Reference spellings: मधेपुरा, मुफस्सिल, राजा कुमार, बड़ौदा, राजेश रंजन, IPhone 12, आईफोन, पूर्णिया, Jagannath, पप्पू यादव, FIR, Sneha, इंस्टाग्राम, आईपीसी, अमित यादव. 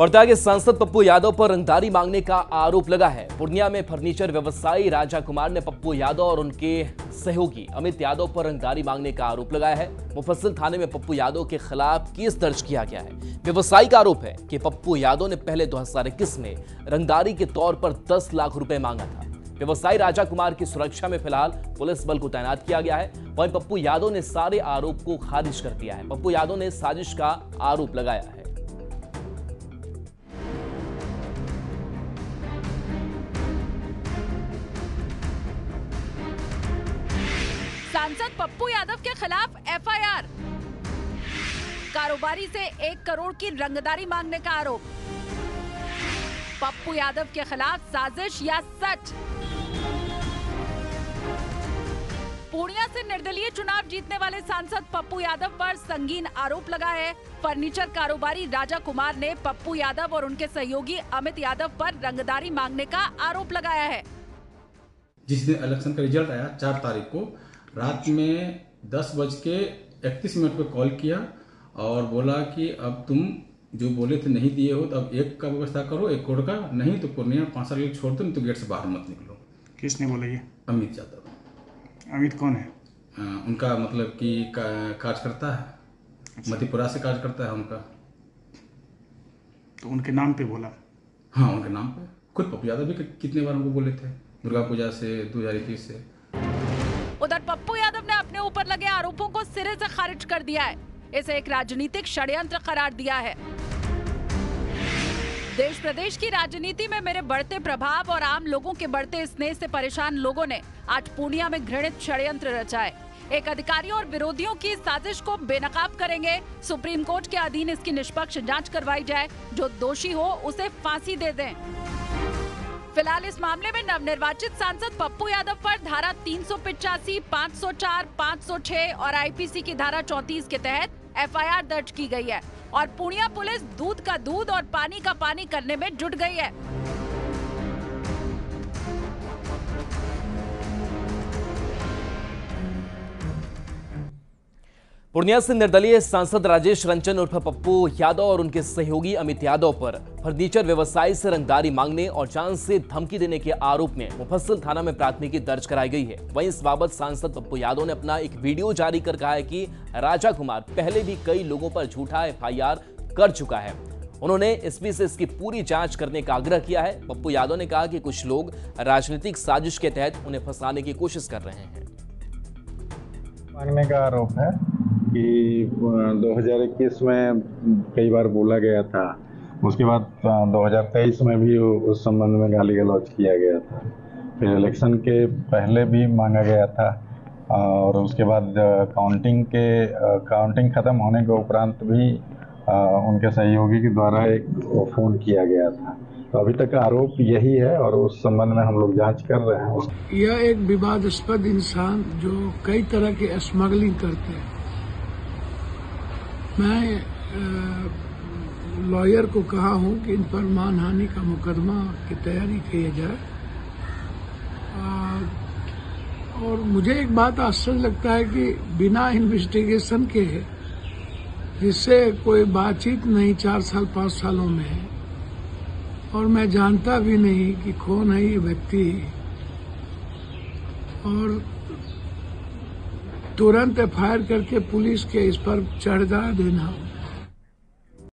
बड़ौदा के सांसद पप्पू यादव पर रंगदारी मांगने का आरोप लगा है। पूर्णिया में फर्नीचर व्यवसायी राजा कुमार ने पप्पू यादव और उनके सहयोगी अमित यादव पर रंगदारी मांगने का आरोप लगाया है। मुफस्सिल थाने में पप्पू यादव के खिलाफ केस दर्ज किया गया है। व्यवसायी का आरोप है कि पप्पू यादव ने पहले 2021 में रंगदारी के तौर पर 10 लाख रुपए मांगा था। व्यवसायी राजा कुमार की सुरक्षा में फिलहाल पुलिस बल को तैनात किया गया है। वहीं पप्पू यादव ने सारे आरोप को खारिज कर दिया है। पप्पू यादव ने साजिश का आरोप लगाया है। सांसद पप्पू यादव के खिलाफ एफआईआर, कारोबारी से 1 करोड़ की रंगदारी मांगने का आरोप, पप्पू यादव के खिलाफ साजिश या सच। पूर्णिया से निर्दलीय चुनाव जीतने वाले सांसद पप्पू यादव पर संगीन आरोप लगा है। फर्नीचर कारोबारी राजा कुमार ने पप्पू यादव और उनके सहयोगी अमित यादव पर रंगदारी मांगने का आरोप लगाया है। जिस दिन इलेक्शन का रिजल्ट आया 4 तारीख को रात में 10:31 पर कॉल किया और बोला कि अब तुम जो बोले थे नहीं दिए हो तो अब 1 का व्यवस्था करो, 1 करोड़ का, नहीं तो पूर्णिया 5 साल छोड़ दो, नहीं तो गेट से बाहर मत निकलो। किसने बोला ये? अमित यादव। अमित कौन है? उनका मतलब कि कार्यकर्ता है। अच्छा। मधेपुरा से कार्यकर्ता है उनका। तो उनके नाम पे बोला? हाँ, उनके नाम पे। खुद पप्पू यादव भी कितने बार उनको बोले थे, दुर्गा पूजा से, 2021 से। उधर पप्पू यादव ने अपने ऊपर लगे आरोपों को सिरे से खारिज कर दिया है। इसे एक राजनीतिक षड्यंत्र करार दिया है। देश प्रदेश की राजनीति में मेरे बढ़ते प्रभाव और आम लोगों के बढ़ते स्नेह से परेशान लोगों ने आज पूर्णिया में घृणित षड्यंत्र रचा है। एक अधिकारियों और विरोधियों की साजिश को बेनकाब करेंगे। सुप्रीम कोर्ट के अधीन इसकी निष्पक्ष जाँच करवाई जाए, जो दोषी हो उसे फांसी दे दें। फिलहाल इस मामले में नवनिर्वाचित सांसद पप्पू यादव पर धारा 385, 504, 506 और आईपीसी की धारा 34 के तहत एफआईआर दर्ज की गई है और पूर्णिया पुलिस दूध का दूध और पानी का पानी करने में जुट गई है। पूर्णिया से निर्दलीय सांसद राजेश रंजन उर्फ पप्पू यादव और उनके सहयोगी अमित यादव पर फर्नीचर व्यवसायी से रंगदारी मांगने और जान से धमकी देने के आरोप में मुफस्सिल थाना में प्राथमिकी दर्ज कराई गई है। वहीं इस बाबत सांसद पप्पू यादव ने अपना एक वीडियो जारी कर कहा है कि राजा कुमार पहले भी कई लोगों पर झूठा एफआईआर कर चुका है। उन्होंने एसपी से इसकी पूरी जांच करने का आग्रह किया है। पप्पू यादव ने कहा कि कुछ लोग राजनीतिक साजिश के तहत उन्हें फंसाने की कोशिश कर रहे हैं। मांगने का आरोप है कि 2021 में कई बार बोला गया था, उसके बाद 2023 में भी उस संबंध में गाली गलौज किया गया था, फिर इलेक्शन के पहले भी मांगा गया था और उसके बाद काउंटिंग ख़त्म होने के उपरांत भी उनके सहयोगी के द्वारा एक फ़ोन किया गया था। तो अभी तक आरोप यही है और उस संबंध में हम लोग जांच कर रहे हैं। यह एक विवादास्पद इंसान जो कई तरह की स्मगलिंग करते हैं, मैं लॉयर को कहा हूं कि इन पर मानहानि का मुकदमा की तैयारी किया जाए। और मुझे एक बात आश्चर्य लगता है कि बिना इन्वेस्टिगेशन के, जिससे कोई बातचीत नहीं 4 साल 5 सालों में है और मैं जानता भी नहीं कि कौन है ये व्यक्ति, और तुरंत फायर करके पुलिस के इस पर चढ़ देना।